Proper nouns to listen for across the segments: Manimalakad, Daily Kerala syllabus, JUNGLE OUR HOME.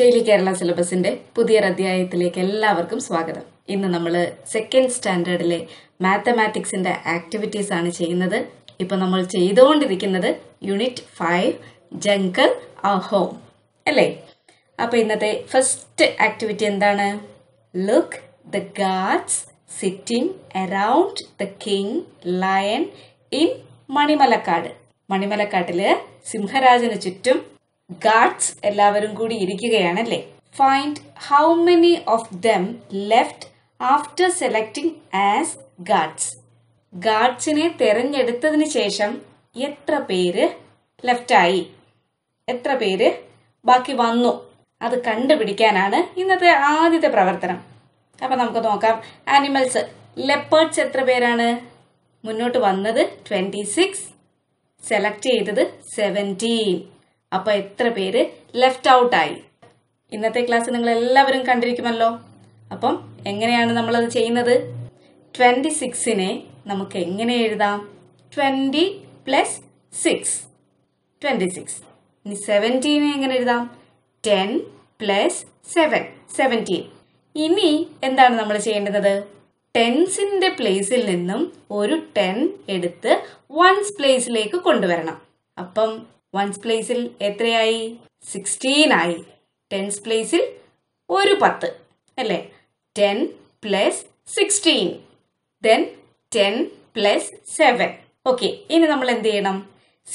Daily Kerala syllabus in day, Pudir Adhyayathilekke ellavarkkum swagatham. Innu nammal second standard le mathematics in the activities aanu cheyyunnathu. Ippo nammal cheyidondirikkunnathu unit 5 jungle or home. Alle. Appo innathe first activity endana? Look, the guards sitting around the king lion in Manimalakad. Manimalakadile Simharajanu chuttum guards ellavarum koodi irikkukayanale. Find how many of them left after selecting as guards. Guards ine theranjeduthathinu shesham etra peru left aayi, etra peru baaki vannu adu kandupidikkananu innathe aadyathe pravarthanam. Appo namukku nokkam animals leopards etra perana munnottu vannathu 26 select cheythathu 17. Appo etra peru left out aayi. Innathe class ningal ellavarum kandirikkumallo. Appo enganeyanu nammal adu cheyyunnathu? 26 ine namukku engane ezhudam? 20 plus 6. 26. Ini 17 ine engane ezhudam? 10 plus 7. 17. Ini endanu nammal cheyendathu? Tens inde place il ninnum oru 10 eduthu ones place ilekku konduvaranam. Appo ones place il ethrayai? 16 aayi. Tens place il oru 10 alle? 10 plus 16, then 10 plus 7. Okay, ini nammal endu cheyanam?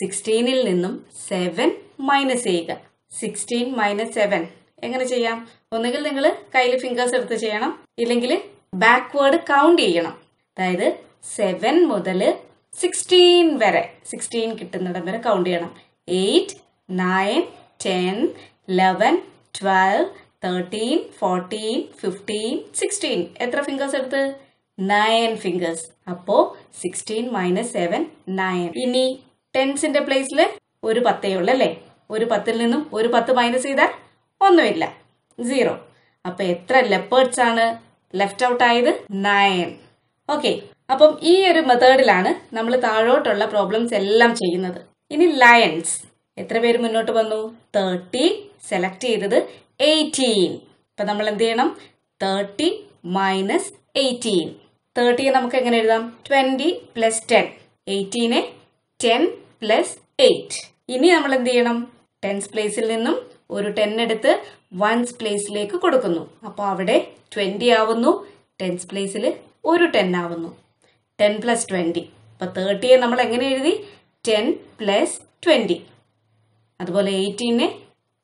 16 il ninnum 7 minus cheyga. 16 minus 7 engane cheyam? Onnengil ningal kayil fingers eduthu cheyanam, illengil backward count cheyanam. Adayithu 7 മുതൽ 16 വരെ, 16 കിട്ടുന്നിടം വരെ count ചെയ്യണം. 8 9 10 11 12 13 14 15 16. എത്ര fingers എടുത്ത്? 9 fingers. അപ്പോൾ 16 minus 7 9. ഇനി ടെൻസിന്റെ പ്ലേസിൽ ഒരു 10 ഉള്ളൂ അല്ലേ? ഒരു 10 ൽ നിന്നും ഒരു 10 മൈനസ് ചെയ്താൽ ഒന്നുമില്ല, 0. അപ്പോൾ എത്ര ലെപ്പേർഡ്സ് ആണ് ലെഫ്റ്റ് ഔട്ട് ആയത്? 9. ഓക്കെ, അപ്പം ഈ ഒരു മെത്തേഡിലാണ് നമ്മൾ താഴോട്ടുള്ള പ്രോബ്ലംസ് എല്ലാം ചെയ്യുന്നത്. ഇനി ലയൺസ് എത്ര പേര് മുന്നോട്ട് വന്നു? 30 സെലക്ട് ചെയ്തത് 18. അപ്പോൾ നമ്മൾ എന്ത് ചെയ്യണം? 30 മൈനസ് 18. 30 നമുക്ക് എങ്ങനെ എഴുതാം? 20 പ്ലസ് 10. 18 10 പ്ലസ് 8. ഇനി നമ്മൾ എന്ത് ചെയ്യണം? ടെൻസ് പ്ലേസിൽ നിന്നും ഒരു 10 എടുത്ത് വൺസ് പ്ലേസിലേക്ക് കൊടുക്കുന്നു. അപ്പോൾ അവിടെ 20 ആവുന്നു. ടെൻസ് പ്ലേസിൽ ഒരു 10 ആവുന്നു. 10 പ്ലസ് 20. അപ്പോൾ 30 നമ്മൾ എങ്ങനെ എഴുതി? 10 പ്ലസ് 20. അതുപോലെ 18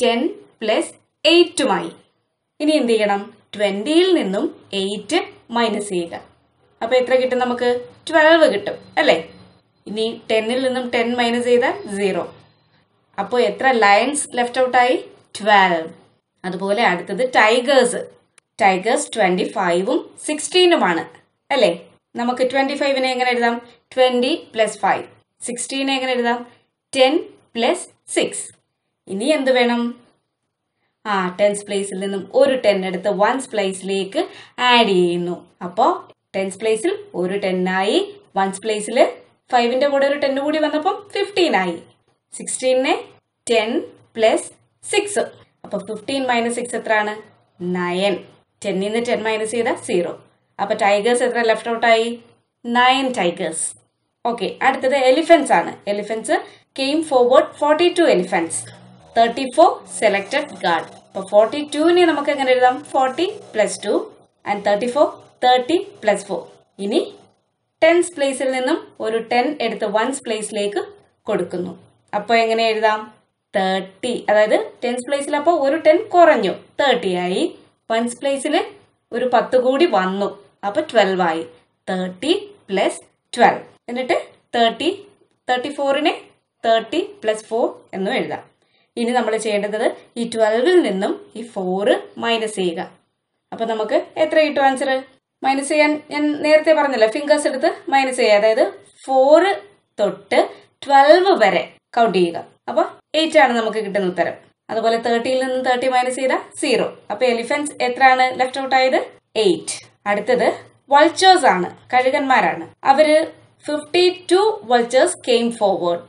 10 പ്ലസ് 8 ആയി. ഇനി എന്ത് ചെയ്യണം? 20 നിന്നും 8 മൈനസ് ചെയ്യുക. അപ്പോൾ എത്ര കിട്ടും? നമുക്ക് 12 കിട്ടും അല്ലേ? ഇനി 10 നിന്നും 10 മൈനസ് ചെയ്താൽ 0. അപ്പോൾ എത്ര ലയൺസ് ലെഫ്റ്റ് ഔട്ടായി? 12. അതുപോലെ അടുത്തത് ടൈഗേഴ്സ്. ടൈഗേഴ്സ് 25 ഉം 16 ഉമാണ് അല്ലേ? നമുക്ക് 25 എങ്ങനെ എഴുതാം? 20 പ്ലസ് 5. 16 എങ്ങനെ എഴുതാം? 10 പ്ലസ് 6. ഇനി എന്ത് വേണം? ആ ടെൻസ് പ്ലേസിൽ നിന്നും ഒരു 10 എടുത്ത് വൺസ് പ്ലേസിലേക്ക് ആഡ് ചെയ്യുന്നു. അപ്പോൾ ടെൻസ് പ്ലേസിൽ ഒരു 10 ആയി. വൺസ് പ്ലേസിൽ 5-ന്റെ കൂടെ ഒരു 10 കൂടി വന്നപ്പോൾ 15 ആയി. 16 10 പ്ലസ് 6. അപ്പോൾ 15 മൈനസ് 6 എത്രയാണ്? 9. 10-ന് 10 മൈനസ് ചെയ്താൽ 0. അപ്പോൾ ടൈഗേഴ്സ് എത്ര ലെഫ്റ്റ് ഔട്ടായി? 9 ടൈഗേഴ്സ്. ഓക്കെ, അടുത്തത് എലിഫൻസ് ആണ്. Elephants came forward 42 elephants. 34 selected guard. അപ്പോൾ 42-നെ നമുക്ക് എങ്ങനെ എഴുതാം? 40 പ്ലസ് 2 and 34 30 പ്ലസ് 4. ഇനി ടെൻസ് പ്ലേസിൽ നിന്നും ഒരു 10 എടുത്ത് വൺസ് പ്ലേസിലേക്ക് കൊടുക്കുന്നു. അപ്പോൾ എങ്ങനെ എഴുതാം? 30, അതായത് ടെൻസ് പ്ലേസിൽ അപ്പോൾ ഒരു 10 കുറഞ്ഞു, 30 ആയി. വൺസ് പ്ലേസിൽ ഒരു 10 കൂടി വന്നു, അപ്പോൾ 12 ആയി. 30 പ്ലസ് 12. എന്നിട്ട് 34-നെ 30 പ്ലസ് 4 എന്നും എഴുതാം. ഇനി നമ്മൾ ചെയ്യേണ്ടത് ഈ 12-ൽ നിന്നും ഈ 4 മൈനസ് ചെയ്യുക. അപ്പോൾ നമുക്ക് എത്ര കിട്ടും ആൻസർ? മൈനസ് ചെയ്യാൻ ഞാൻ നേരത്തെ പറഞ്ഞല്ലോ, ഫിംഗേഴ്സ് എടുത്ത് മൈനസ് ചെയ്യുക. അതായത് 4 തൊട്ട് 12 വരെ കൗണ്ട് ചെയ്യുക. അപ്പോൾ 8 ആണ് നമുക്ക് കിട്ടുന്ന ഉത്തരം. അതുപോലെ 30-ൽ നിന്നും 30 മൈനസ് ചെയ്താൽ 0. അപ്പോൾ എലിഫൻസ് എത്രയാണ് ലെഫ്റ്റ് ഔട്ട് ആയത്? 8. അടുത്തത് വൾച്ചേഴ്സ് ആണ്, കഴുകന്മാരാണ്. അവർ 52 vultures came forward.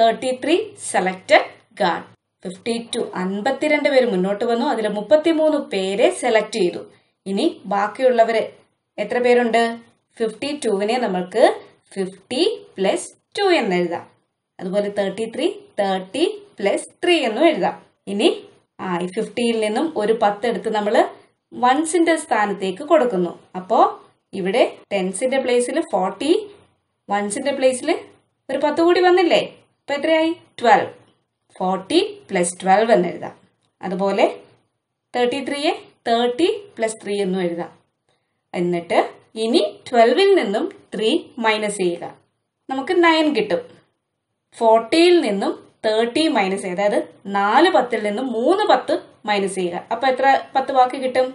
33 selected guard. 52 പേര് മുന്നോട്ട് വന്നു. അതിൽ 33 പേരെ സെലക്ട് ചെയ്തു. ഇനി ബാക്കിയുള്ളവരെ എത്ര പേരുണ്ട്? 52നെ നമ്മൾക്ക് 50 + 2 എന്ന് എഴുതാം. അതുപോലെ 33 30 + 3 എന്നും എഴുതാം. ഇനി 50ൽ നിന്നും ഒരു 10 എടുത്ത് നമ്മൾ വൺസിന്റെ സ്ഥാനത്തേക്ക് കൊടുക്കുന്നു. അപ്പോൾ ഇവിടെ ടെൻസിന്റെ പ്ലേസിൽ 40, വൺസിന്റെ പ്ലേസിൽ ഒരു 10 കൂടി വന്നില്ലേ? അപ്പോൾ എത്രയായി? 12. 40 + 12 എന്ന് എഴുതാം. അതുപോലെ 33യെ 30 + 3 എന്നും എഴുതാം. എന്നിട്ട് ഇനി 12ൽ നിന്നും 3 മൈനസ് ചെയ്യുക, നമുക്ക് 9 കിട്ടും. 40ൽ നിന്നും 30 മൈനസ് ചെയ്യുക, അതായത് 4 10-ൽ നിന്നും 3 10 മൈനസ് ചെയ്യുക. അപ്പോൾ എത്ര 10 വാക്ക് കിട്ടും?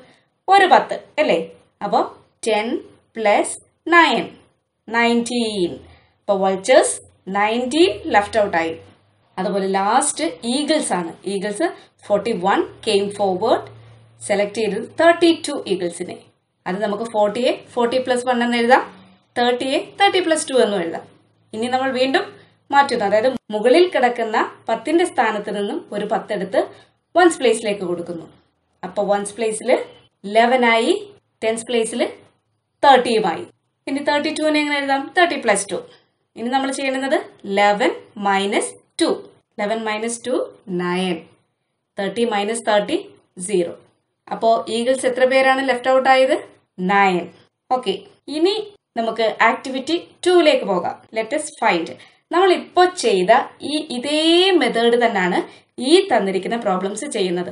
ഒരു 10 അല്ലേ? അപ്പോൾ 10 + 9 19. അപ്പോൾ വൾച്ചേഴ്സ് 19 ലെഫ്റ്റ് ഔട്ട് ആയി. അതുപോലെ ലാസ്റ്റ് ഈഗിൾസ് ആണ്. ഈഗിൾസ് 41 കെയിം ഫോർവേഡ്, സെലക്ട് ചെയ്തത് 32 ഈഗിൾസിനെ. അത് നമുക്ക് 40യെ 40 + 1 എന്ന് എഴുതാം, 30യെ 30 + 2 എന്നും എഴുതാം. ഇനി നമ്മൾ വീണ്ടും മാറ്റുന്നു, അതായത് മുകളിൽ കിടക്കുന്ന 10ന്റെ സ്ഥാനത്ത് നിന്നും ഒരു 10 എടുത്ത് വൺസ് പ്ലേസിലേക്ക് കൊടുക്കുന്നു. അപ്പോൾ വൺസ് പ്ലേസിൽ 11 ആയി, ടെൻസ് പ്ലേസിൽ 30യുമായി. ഇനി 32നെ എങ്ങനെ എഴുതാം? 30 + 2. ഇനി നമ്മൾ ചെയ്യുന്നത് 11 - 2. 11 - 2 9, 30 - 30 0. അപ്പോൾ ഈഗിൾസ് എത്ര പേരാണ് ലെഫ്റ്റ് ഔട്ട് ആയത്? 9. ഓക്കെ, ഇനി നമുക്ക് ആക്ടിവിറ്റി 2ലേക്ക് പോകാം. Let us find. നമ്മൾ ഇപ്പോൾ ചെയ്ത ഈ ഇതേ മെത്തേഡ് തന്നെയാണ് ഈ തന്നിരിക്കുന്ന പ്രോബ്ലംസ് ചെയ്യുന്നത്.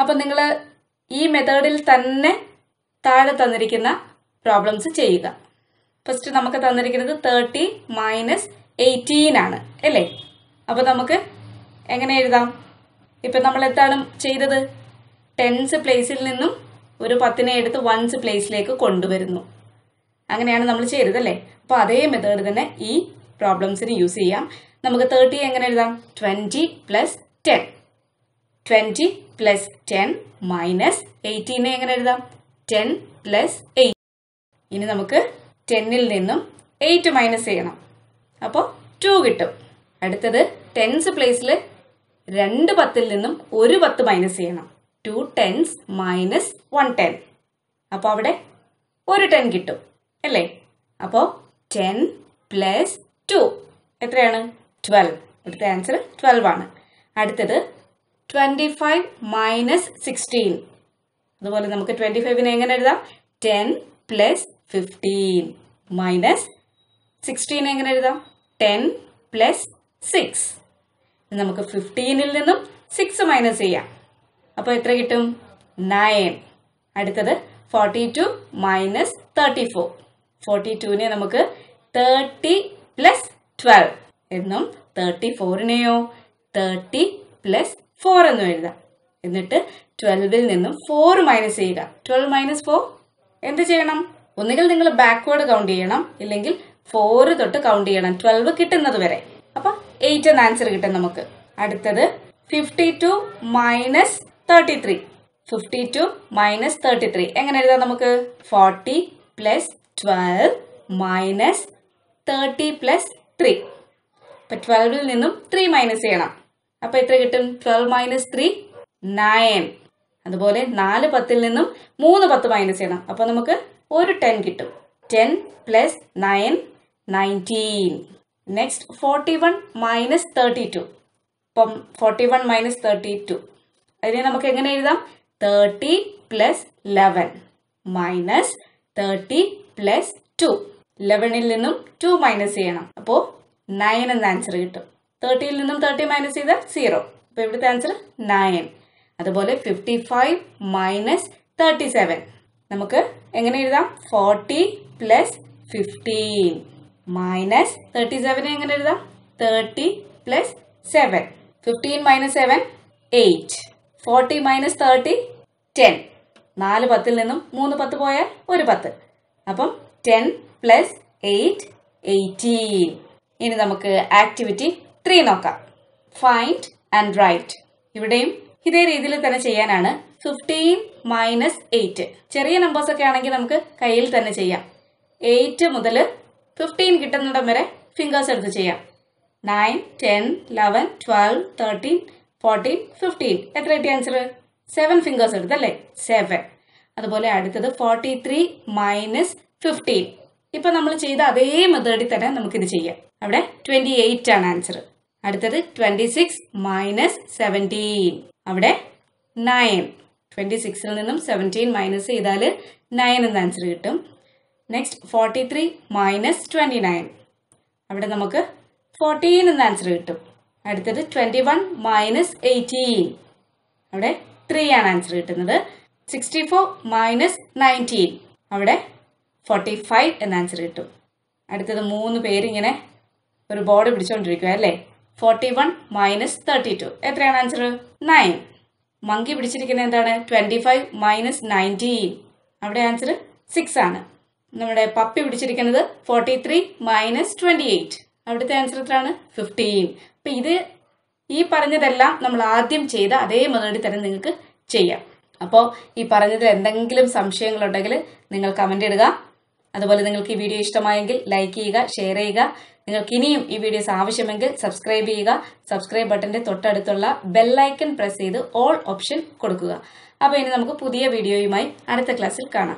അപ്പം നിങ്ങൾ ഈ മെത്തേഡിൽ തന്നെ താഴെ തന്നിരിക്കുന്ന പ്രോബ്ലംസ് ചെയ്യുക. ഫസ്റ്റ് നമുക്ക് തന്നിരിക്കുന്നത് 30 - 18 ആണ് അല്ലേ? അപ്പോൾ നമുക്ക് എങ്ങനെ എഴുതാം? ഇപ്പം നമ്മൾ എന്താണ് ചെയ്തത്? ടെൻസ് പ്ലേസിൽ നിന്നും ഒരു 10നെ എടുത്ത് വൺസ് പ്ലേസിലേക്ക് കൊണ്ടുവരുന്നു. അങ്ങനെയാണ് നമ്മൾ ചെയ്തത് അല്ലേ? അപ്പോൾ അതേ മെത്തേഡ് തന്നെ ഈ പ്രോബ്ലംസിന് യൂസ് ചെയ്യാം. നമുക്ക് 30 എങ്ങനെ എഴുതാം? 20 + 10. 20 + 10 -18 എങ്ങനെ എഴുതാം? 10 + 8. ഇനി നമുക്ക് 10ൽ നിന്നും 8 മൈനസ് ചെയ്യണം, അപ്പോൾ 2 കിട്ടും. അടുത്തത് ടെൻസ് പ്ലേസിൽ 2 10-ൽ നിന്നും ഒരു 10 മൈനസ് ചെയ്യണം, 2 10 - 1 10. അപ്പോൾ അവിടെ ഒരു 10 കിട്ടും അല്ലേ? അപ്പോൾ 10 + 2 എത്രയാണ്? 12. ഇവിടുത്തെ ആൻസർ 12 ആണ്. അടുത്തത് 25 - 16. അതുപോലെ നമുക്ക് 25നെ എങ്ങനെ എഴുതാം? 10 + 15 -16 എങ്ങനെ എഴുതാം? 10 + 6. നമുക്ക് 15ൽ നിന്നും 6 മൈനസ് ചെയ്യാം, അപ്പോൾ എത്ര കിട്ടും? 9. അടുത്തത് 42 - 34. 42നെ നമുക്ക് 30 + 12 എന്നും 34നെയോ 30 + 4 എന്നും എഴുതാം. എന്നിട്ട് 12ൽ നിന്നും 4 മൈനസ് ചെയ്യുക. 12 - 4 എന്ത് ചെയ്യണം? ഒന്നുകിൽ നിങ്ങൾ ബാക്ക്വേർഡ് കൗണ്ട് ചെയ്യണം, ഇല്ലെങ്കിൽ 4 തൊട്ട് കൗണ്ട് ചെയ്യണം 12 കിട്ടുന്നത് വരെ. അപ്പോൾ 8 എന്ന ആൻസർ കിട്ടും നമുക്ക്. അടുത്തത് 52 - 33. 52 - 33 എങ്ങനെ എഴുതാം നമുക്ക്? 40 + 12 -30 + 3. അപ്പം 12ൽ നിന്നും 3 മൈനസ് ചെയ്യണം, അപ്പം എത്ര കിട്ടും? 12 - 3 9. അതുപോലെ 4 10-ൽ നിന്നും 3 10 മൈനസ് ചെയ്യണം, അപ്പം നമുക്ക് ഒരു 10 കിട്ടും. 10 + 9 19. നെക്സ്റ്റ് 41 - 32. അപ്പം 41 - 32 അതിനെ നമുക്ക് എങ്ങനെ എഴുതാം? 30 + 11 -30 + 2. 11ൽ നിന്നും 2 മൈനസ് ചെയ്യണം, അപ്പോൾ 9 എന്ന ആൻസർ കിട്ടും. 30ൽ നിന്നും 30 മൈനസ് ചെയ്താൽ 0. അപ്പോൾ ഇവിടുത്തെ ആൻസർ 9. അതുപോലെ 55 - 37 നമുക്ക് എങ്ങനെ എഴുതാം? 40 + 15 -37 എങ്ങനെ എഴുതാം? 30 + 7. 15 - 7 8. 40 - 30 10. 4 10-ൽ നിന്നും 3 10 പോയാൽ ഒരു 10. അപ്പം 10 + 8 18. ഇനി നമുക്ക് ആക്ടിവിറ്റി 3 നോക്കാം. Find and write. ഇവിടെയും ഇതേ രീതിയിൽ തന്നെ ചെയ്യാനാണ്. 15 - 8. ചെറിയ നമ്പേഴ്സൊക്കെ ആണെങ്കിൽ നമുക്ക് കയ്യിൽ തന്നെ ചെയ്യാം. 8 മുതൽ 15 കിട്ടുന്നിടം വരെ ഫിംഗേഴ്സ് എടുത്ത് ചെയ്യാം. 9 10 11 12 13 14, 15. That's right answer. 7 fingers are the 7. That's why 43 minus 15. Now we will do the method. That's 28 answer. That's 26 minus 17. That's 9. 26 and 17 minus 9 answer. Next 43 minus 29. That's 14 answer. That's 21 minus 18. That's 3 answer. 64 minus 19. That's 45 answer. That's 3 pairing. We border 41 minus 32. That's answer. 9. Monkey 25 minus 19. That's answer. 6. Puppy 43 minus 28. That's answer. 15. This is the answer. Now, if you have any questions, comment it. If you like this video, like, share it. If you like this video, subscribe to the subscribe button. Press the bell icon and press all options. Now, we will see you in the next video.